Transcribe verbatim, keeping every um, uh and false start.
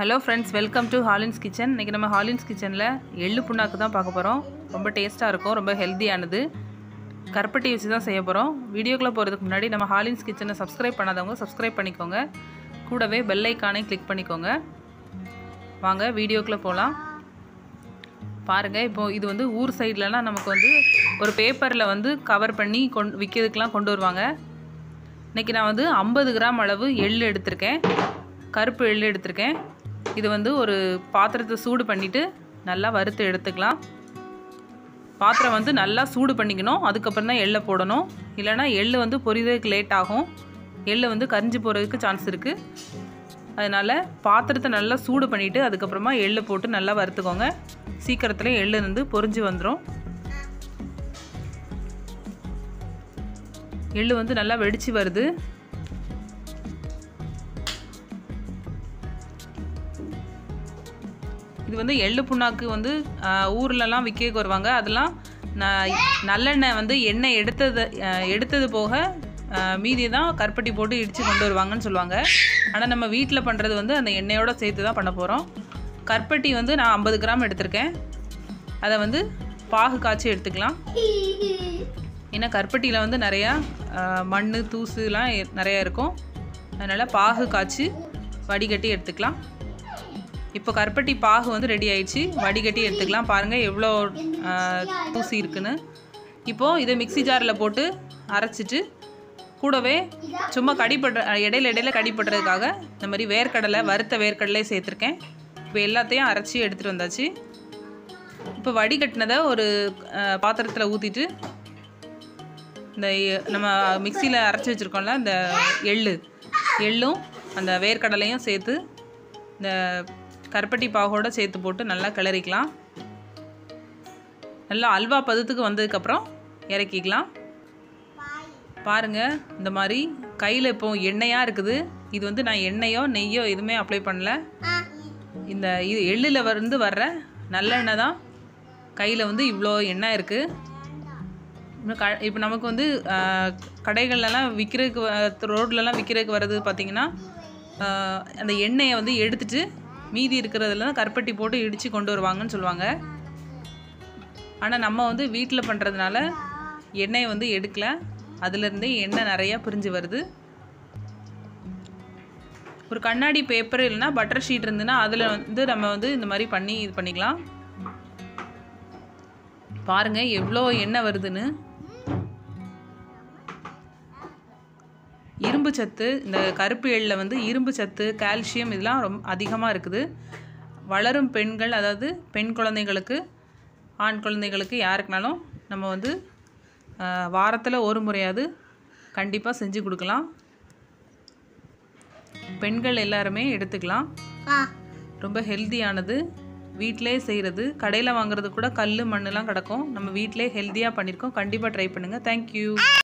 hello friends welcome to हालिन्स kitchen इनके नम्म हालिन्स kitchen एल्लु पुण्णाक्कु तान पार्क्क पोरोम रोम्ब टेस्टा इरुक्कुम रोम्ब हेल्दियानदु करपट्टी वेच्चु तान सेय पोरोम वीडियोक्कुल्ल पोरदुक्कु मुन्नाडी नम्म हालिन्स किचन सब्सक्राइब पण्णादवंगा सब्सक्राइब पण्णिक्कोंगा कूडवे बेल आइकॉन क्लिक पण्णिक्कोंगा वांगा वीडियोक्कुल्ल पोलाम பாருங்க இப்போ இது வந்து ஊர் சைடுலனா நமக்கு வந்து ஒரு பேப்பர்ல வந்து கவர் பண்ணி விக்கிறதுக்குலாம் கொண்டு வருவாங்க இன்னைக்கு நான் வந்து ஐம்பது கிராம் அளவு எள்ளு எடுத்துர்க்கேன் கருப்பு எள்ளு எடுத்துர்க்கேன் இது வந்து ஒரு பாத்திரத்தை சூடு பண்ணிட்டு நல்லா வறுத்து எடுத்துக்கலாம் பாத்திரம் வந்து நல்லா சூடு பண்ணிக்கணும் அதுக்கு அப்புறம் தான் எள்ளை போடணும் இல்லனா எள்ளு வந்து பொரியிறதுக்கு லேட் ஆகும் எள்ளு வந்து கரிஞ்சு போறதுக்கு சான்ஸ் இருக்கு அதனால பாத்திரத்தை நல்லா சூடு பண்ணிட்டு அதுக்கு அப்புறமா எள்ளு போட்டு நல்லா வறுத்துக்கோங்க சீக்கிரத்துல எள்ளு வந்து பொரிஞ்சு வந்துரும் எள்ளு வந்து நல்லா வெடிச்சு வருது இது வந்து எள்ளு புண்ணாக்கு வந்து ஊர்ல எல்லாம் விக்கே வருவாங்க அதெல்லாம் நல்லெண்ணெய் வந்து எண்ணெய் எடுத்தது எடுத்தது போக மீதி தான் கற்பட்டி போட்டு இடிச்சு கொண்டு வருவாங்கன்னு சொல்வாங்க ஆனா நம்ம வீட்ல பண்றது வந்து அந்த எண்ணெயோட சேர்த்து தான் பண்ண போறோம் கற்பட்டி வந்து நான் ஐம்பது கிராம் எடுத்துர்க்கேன் அத வந்து பாகு காச்சி எடுத்துக்கலாம் ஏன்னா கற்பட்டில வந்து நிறைய மண்ணு தூசுலாம் நிறைய இருக்கும் அதனால பாகு காச்சி வடிகட்டி எடுத்துக்கலாம் இப்போ கற்பட்டி பாகு வந்து ரெடி ஆயிடுச்சு வடிகட்டி எடுத்துக்கலாம் பாருங்க எவ்வளவு தூசி இருக்குன்னு இப்போ இத மிக்ஸி ஜார்ல போட்டு அரைச்சிட்டு கூடவே சும்மா கடிபட இடையில இடையில கடிபடுறதுக்காக இந்த மாதிரி வேர்க்கடலை வறுத்த வேர்க்கடலை சேர்த்திருக்கேன் இப்போ எல்லாத்தையும் அரைச்சி எடுத்துட்டு வந்தாச்சு இப்போ வடிகட்டினதை ஒரு பாத்திரத்துல ஊத்திட்டு இந்த நம்ம மிக்ஸில அரைச்சி வச்சிருக்கோம்ல இந்த எள்ளு எள்ளும் அந்த வேர்க்கடலையும் சேர்த்து இந்த கற்பட்டி பாகோட சேர்த்து போட்டு நல்லா கிளறிக்கலாம் நல்லா அல்வா பதத்துக்கு வந்ததுக்கு அப்புறம் இறக்கிக்கலாம் பாருங்க இந்த மாதிரி கையில இப்போ எண்ணெயா இருக்குது இது வந்து நான் எண்ணெயோ நெய்யோ எதுமே அப்ளை பண்ணல இந்த எள்ளுல வந்து வர்ற நல்லெண்ணெய் தான் கையில வந்து இவ்ளோ எண்ணெய் இருக்கு இப்போ நமக்கு வந்து கடைகள்ல எல்லாம் விக்கிறதுக்கு ரோட்ல எல்லாம் விக்கிறதுக்கு வரது பாத்தீங்கன்னா அந்த எண்ணெயை வந்து எடுத்துட்டு மீதி இருக்குறதுல தான் கற்பட்டி போட்டு இடிச்சு கொண்டு வருவாங்கன்னு சொல்வாங்க ஆனா நம்ம வந்து வீட்ல பண்றதுனால எண்ணெயை வந்து எடுக்கல அதுல இருந்து எண்ணெய் நிறைய பிரிஞ்சு வருது ஒரு கண்ணாடி பேப்பர் இல்லனா பட்டர் ஷீட் இருந்துனா அதுல வந்து நம்ம வந்து இந்த மாதிரி பண்ணி இது பண்ணிக்கலாம் பாருங்க எவ்ளோ எண்ணெய் வருதுன்னு இரும்பு சத்து இந்த கருப்பு எள்ளுல வந்து இரும்பு சத்து கால்சியம் இதெல்லாம் ரொம்ப அதிகமா இருக்குது வளரும் பெண்கள் அதாவது பெண் குழந்தைகளுக்கு ஆண் குழந்தைகளுக்கு யாருக்குனாலும் நம்ம வந்து வாரத்துல ஒரு முறையாவது கண்டிப்பா செஞ்சு கொடுக்கலாம் பெண்கள் எல்லாரும் எடுத்துக்கலாம் ரொம்ப ஹெல்தியானது வீட்லயே செய்யிறது கடையில வாங்குறது கூட கல்லு மண்ணெல்லாம் கடக்கும் நம்ம வீட்லயே ஹெல்தியா பண்ணிருக்கோம் கண்டிப்பா ட்ரை பண்ணுங்க Thank you